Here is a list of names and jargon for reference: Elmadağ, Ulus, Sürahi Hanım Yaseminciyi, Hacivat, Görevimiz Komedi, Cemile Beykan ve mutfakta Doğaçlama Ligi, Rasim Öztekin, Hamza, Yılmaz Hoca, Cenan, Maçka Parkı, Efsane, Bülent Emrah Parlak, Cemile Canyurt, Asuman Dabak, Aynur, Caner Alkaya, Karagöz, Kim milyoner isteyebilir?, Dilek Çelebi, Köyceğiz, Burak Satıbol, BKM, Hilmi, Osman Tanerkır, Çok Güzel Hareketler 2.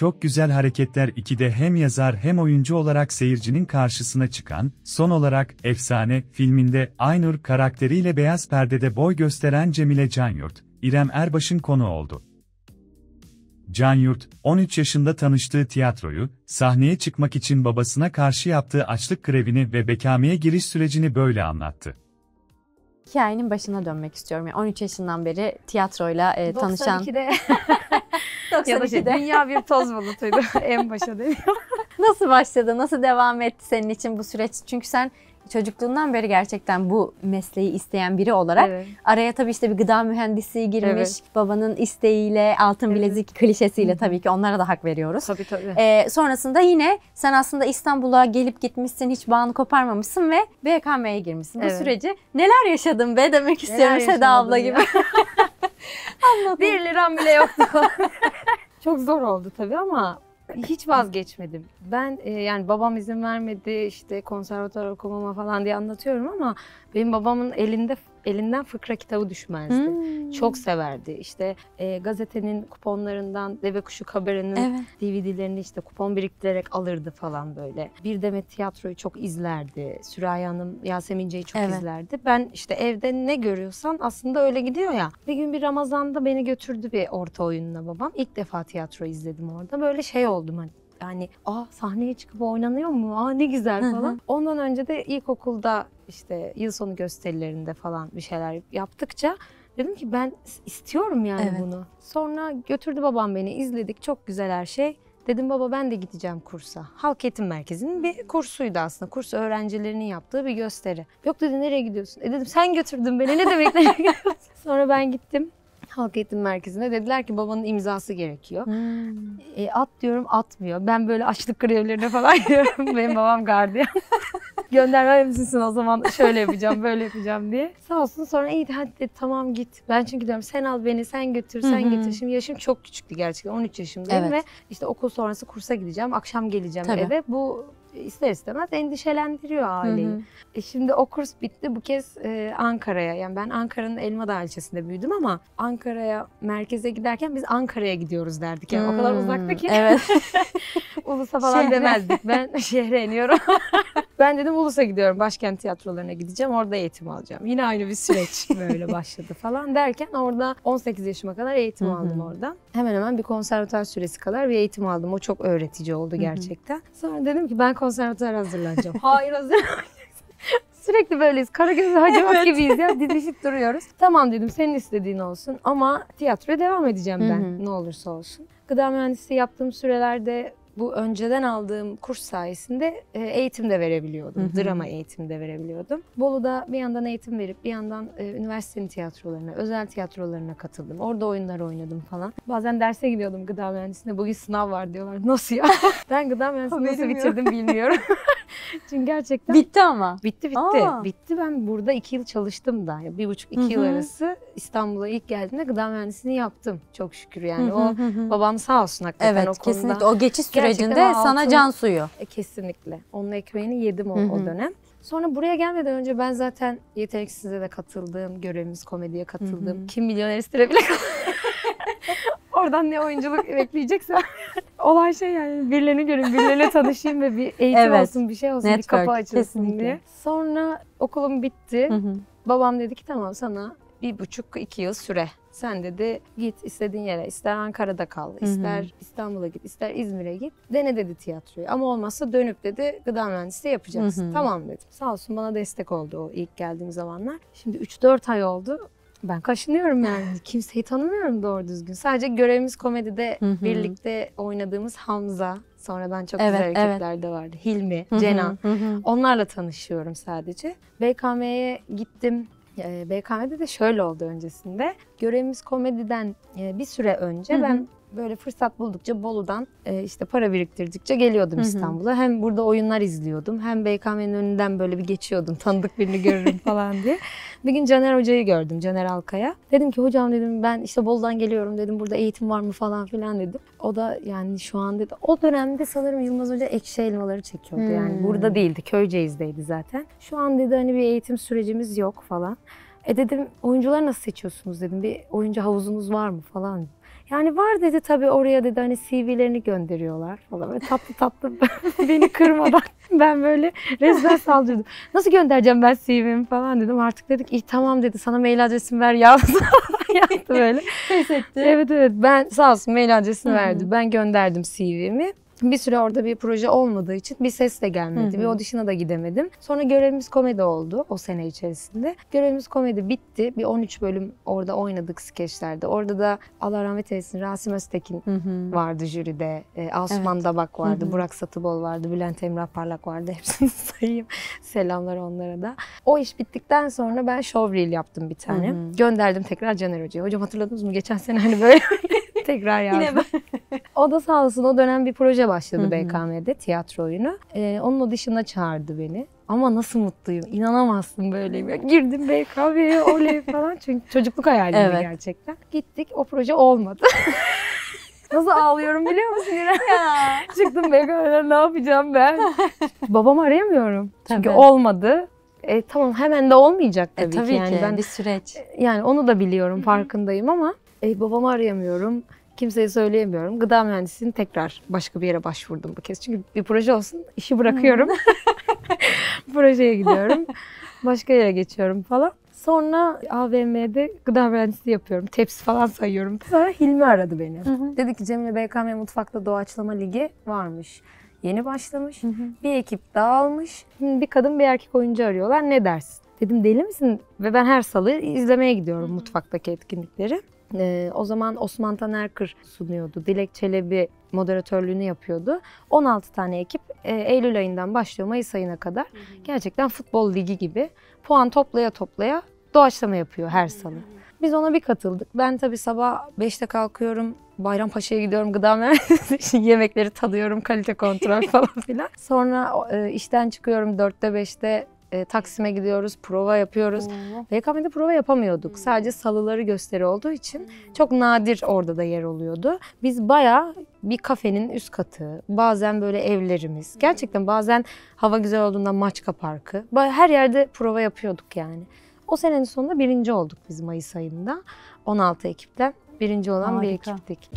Çok Güzel Hareketler 2'de hem yazar hem oyuncu olarak seyircinin karşısına çıkan, son olarak Efsane filminde Aynur karakteriyle beyaz perdede boy gösteren Cemile Canyurt, İrem Erbaş'ın konu oldu. Canyurt, 13 yaşında tanıştığı tiyatroyu, sahneye çıkmak için babasına karşı yaptığı açlık grevini ve BKM'ye giriş sürecini böyle anlattı. Hikayenin başına dönmek istiyorum. Yani 13 yaşından beri tiyatroyla tanışan... 92'de. 92'de. Dünya bir toz bulutuydu. En başa dönüyor. Nasıl başladı, nasıl devam etti senin için bu süreç? Çünkü sen çocukluğundan beri gerçekten bu mesleği isteyen biri olarak araya tabii işte bir gıda mühendisi girmiş, babanın isteğiyle, altın bilezik klişesiyle tabii ki onlara da hak veriyoruz. Tabii tabii. Sonrasında yine sen aslında İstanbul'a gelip gitmişsin, hiç bağını koparmamışsın ve BKM'ye girmişsin. Bu süreci neler yaşadın be demek istiyorum Seda abla gibi. Anladım. 1 liram bile yoktu. Çok zor oldu tabii ama... Hiç vazgeçmedim. Ben yani babam izin vermedi işte konservatuvar okumama falan diye anlatıyorum ama benim babamın elinden fıkra kitabı düşmezdi. Çok severdi. İşte gazetenin kuponlarından Deve Kuşu Kabare'nin DVD'lerini işte kupon biriktirerek alırdı falan böyle. Bir demet tiyatroyu çok izlerdi. Sürahi Hanım Yaseminciyi çok izlerdi. Ben işte evde ne görüyorsan aslında öyle gidiyor ya. Bir gün bir Ramazan'da beni götürdü bir orta oyununa babam. İlk defa tiyatro izledim orada. Böyle şey oldum hani. Yani sahneye çıkıp oynanıyor mu? Ne güzel falan. Ondan önce de ilkokulda işte yıl sonu gösterilerinde falan bir şeyler yaptıkça dedim ki ben istiyorum yani bunu. Sonra götürdü babam beni, izledik, çok güzel her şey. Dedim baba ben de gideceğim kursa. Halk Eğitim Merkezi'nin bir kursuydu aslında. Kurs öğrencilerinin yaptığı bir gösteri. Yok dedi nereye gidiyorsun? Dedim sen götürdün beni, ne demek nereye gidiyorsun? Sonra ben gittim. Halk Eğitim Merkezi'nde dediler ki babanın imzası gerekiyor. At diyorum, atmıyor. Ben böyle açlık grevlerine falan diyorum. Benim babam gardiyan. Göndermez misin o zaman şöyle yapacağım, böyle yapacağım diye. Sağ olsun sonra iyi hadi dedi, tamam git. Ben çünkü diyorum sen al beni, sen götür, sen getir. Şimdi yaşım çok küçüktü gerçekten. 13 yaşımdayım ve işte okul sonrası kursa gideceğim. Akşam geleceğim eve. Bu ister istemez endişelendiriyor aileyi. Şimdi o kurs bitti. Bu kez Ankara'ya, yani ben Ankara'nın Elmadağ ilçesinde büyüdüm ama Ankara'ya, merkeze giderken biz Ankara'ya gidiyoruz derdik. Yani o kadar uzakta ki. Ulus'a falan demezdik. Ben şehre iniyorum. Ben dedim Ulus'a gidiyorum. Başkent tiyatrolarına gideceğim. Orada eğitim alacağım. Yine aynı bir süreç böyle başladı falan derken orada 18 yaşıma kadar eğitim aldım orada. Hemen hemen bir konservatuar süresi kadar bir eğitim aldım. O çok öğretici oldu gerçekten. Sonra dedim ki ben konservatuara hazırlanacağım. Hayır hazırlanacağım. Sürekli böyleyiz. Karagöz ve Hacivat gibiyiz ya. Didişip duruyoruz. Tamam dedim senin istediğin olsun ama tiyatroya devam edeceğim ben ne olursa olsun. Gıda mühendisi yaptığım sürelerde bu önceden aldığım kurs sayesinde eğitim de verebiliyordum. Drama eğitimi de verebiliyordum. Bolu'da bir yandan eğitim verip bir yandan üniversitenin tiyatrolarına, özel tiyatrolarına katıldım. Orada oyunlar oynadım falan. Bazen derse gidiyordum gıda mühendisliğinde. Bugün sınav var diyorlar. Nasıl ya? Ben gıda mühendisliğini nasıl bitirdim bilmiyorum. Çünkü gerçekten... Bitti ama. Bitti. Bitti. Ben burada 2 yıl çalıştım da. 1,5-2 yıl arası İstanbul'a ilk geldiğimde gıda mühendisliğini yaptım. Çok şükür yani. O babam sağ olsun hakikaten o konuda. Kesinlikle. O geçiş sürecinde altın, sana can suyu. Kesinlikle. Onun ekmeğini yedim o dönem. Sonra buraya gelmeden önce ben zaten Yeteneksiz'e de katıldım. Görevimiz Komedi'ye katıldım. Kim milyoner isteyebilir? Oradan ne oyunculuk bekleyecekse. Olay şey yani birilerini göreyim, birileriyle tanışayım ve bir eğitim olsun, bir şey olsun, network, bir kapı açılsın diye. Sonra okulum bitti. Babam dedi ki tamam sana 1,5-2 yıl süre. Sen dedi git istediğin yere, ister Ankara'da kal, ister İstanbul'a git, ister İzmir'e git. Dene dedi tiyatroyu ama olmazsa dönüp dedi gıda mühendisliği yapacaksın. Tamam dedim. Sağ olsun bana destek oldu o ilk geldiğim zamanlar. Şimdi 3-4 ay oldu. Ben kaşınıyorum yani. Kimseyi tanımıyorum doğru düzgün. Sadece Görevimiz Komedi'de birlikte oynadığımız Hamza, sonradan Çok Güzel Hareketler de vardı. Hilmi, Cenan. Onlarla tanışıyorum sadece. BKM'ye gittim. BKM'de de şöyle oldu öncesinde. Görevimiz Komedi'den bir süre önce ben böyle fırsat buldukça Bolu'dan işte para biriktirdikçe geliyordum İstanbul'a. Hem burada oyunlar izliyordum hem BKM'nin önünden böyle bir geçiyordum. Tanıdık birini görürüm falan diye. Bir gün Caner Hoca'yı gördüm, Caner Alkaya. Dedim ki hocam dedim ben işte Bolu'dan geliyorum dedim burada eğitim var mı falan filan dedim. O da yani şu an dedi o dönemde sanırım Yılmaz Hoca ekşi elmaları çekiyordu. Yani burada değildi, Köyceğiz'deydi zaten. Şu an dedi hani bir eğitim sürecimiz yok falan. Dedim oyuncuları nasıl seçiyorsunuz dedim. Bir oyuncu havuzunuz var mı falan. Yani var dedi tabii oraya dedi hani CV'lerini gönderiyorlar falan. Böyle tatlı tatlı beni kırmadan ben böyle resmen saldırdım. Nasıl göndereceğim ben CV'mi falan dedim. Artık dedik iyi tamam dedi sana mail adresini ver yazdı. Yaptı böyle. Ses etti. Evet evet ben sağ olsun mail adresini verdi. Ben gönderdim CV'mi. Bir süre orada bir proje olmadığı için bir ses de gelmedi. Bir audition'a da gidemedim. Sonra Görevimiz Komedi oldu o sene içerisinde. Görevimiz Komedi bitti. Bir 13 bölüm orada oynadık skeçlerde. Orada da Allah rahmet eylesin Rasim Öztekin vardı jüride. Asuman Dabak vardı. Burak Satıbol vardı. Bülent Emrah Parlak vardı. Hepsini sayayım. Selamlar onlara da. O iş bittikten sonra ben showreel yaptım bir tane. Gönderdim tekrar Caner Hoca'ya. Hocam hatırladınız mı? Geçen sene hani böyle... Tekrar yazdım. O da sağ olsun o dönem bir proje başladı BKM'de tiyatro oyunu. Onun audition'a çağırdı beni. Ama nasıl mutluyum. İnanamazsın böyle. Girdim BKM'ye oley falan. Çünkü çocukluk hayalimdi gerçekten. Gittik o proje olmadı. Nasıl ağlıyorum biliyor musun? Çıktım BKM'den ne yapacağım ben? Babamı arayamıyorum. Çünkü olmadı. Tamam hemen de olmayacak tabii, tabii ki. Yani ben bir süreç. Yani onu da biliyorum farkındayım ama. Babamı arayamıyorum, kimseye söyleyemiyorum. Gıda mühendisliğini tekrar başka bir yere başvurdum bu kez. Çünkü bir proje olsun, işi bırakıyorum. Projeye gidiyorum, başka yere geçiyorum falan. Sonra AVM'de gıda mühendisliği yapıyorum, tepsi falan sayıyorum. Sonra Hilmi aradı beni. Dedi ki Cemile Beykan ve mutfakta Doğaçlama Ligi varmış. Yeni başlamış, bir ekip dağılmış. Bir kadın bir erkek oyuncu arıyorlar, ne dersin? Dedim deli misin? Ve ben her salı izlemeye gidiyorum mutfaktaki etkinlikleri. O zaman Osman Tanerkır sunuyordu. Dilek Çelebi moderatörlüğünü yapıyordu. 16 tane ekip Eylül ayından başlıyor Mayıs ayına kadar. Gerçekten futbol ligi gibi puan toplaya toplaya doğaçlama yapıyor her salı. Biz ona bir katıldık. Ben tabii sabah 5'te kalkıyorum. Bayrampaşa'ya gidiyorum gıda mühendisliği, yemekleri tadıyorum, kalite kontrol falan filan. Sonra işten çıkıyorum 4'te 5'te. Taksim'e gidiyoruz, prova yapıyoruz. BKM'de prova yapamıyorduk. Sadece salıları gösteri olduğu için çok nadir orada da yer oluyordu. Biz bayağı bir kafenin üst katı, bazen böyle evlerimiz, gerçekten bazen hava güzel olduğunda Maçka Parkı. Bayağı her yerde prova yapıyorduk yani. O senenin sonunda birinci olduk biz Mayıs ayında. 16 ekipten birinci olan bir ekiptik.